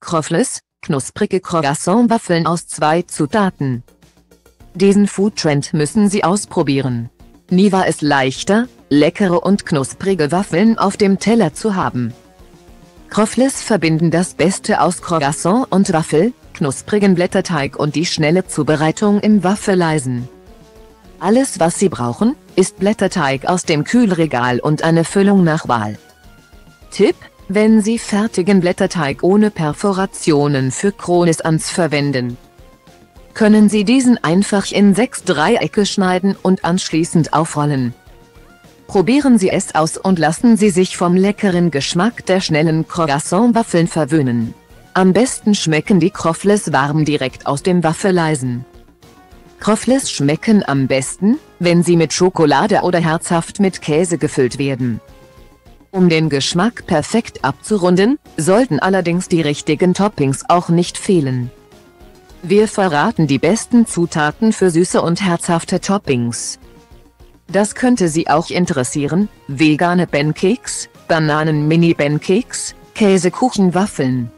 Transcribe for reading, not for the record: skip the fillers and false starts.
Croffles, knusprige Croissant-Waffeln aus 2 Zutaten. Diesen Foodtrend müssen Sie ausprobieren. Nie war es leichter, leckere und knusprige Waffeln auf dem Teller zu haben. Croffles verbinden das Beste aus Croissant und Waffel, knusprigen Blätterteig und die schnelle Zubereitung im Waffeleisen. Alles, was Sie brauchen, ist Blätterteig aus dem Kühlregal und eine Füllung nach Wahl. Tipp: Wenn Sie fertigen Blätterteig ohne Perforationen für Croissants verwenden, können Sie diesen einfach in 6 Dreiecke schneiden und anschließend aufrollen. Probieren Sie es aus und lassen Sie sich vom leckeren Geschmack der schnellen Croissant-Waffeln verwöhnen. Am besten schmecken die Croffles warm direkt aus dem Waffeleisen. Croffles schmecken am besten, wenn sie mit Schokolade oder herzhaft mit Käse gefüllt werden. Um den Geschmack perfekt abzurunden, sollten allerdings die richtigen Toppings auch nicht fehlen. Wir verraten die besten Zutaten für süße und herzhafte Toppings. Das könnte Sie auch interessieren: vegane Pancakes, Bananen-Mini-Pancakes, Käsekuchenwaffeln.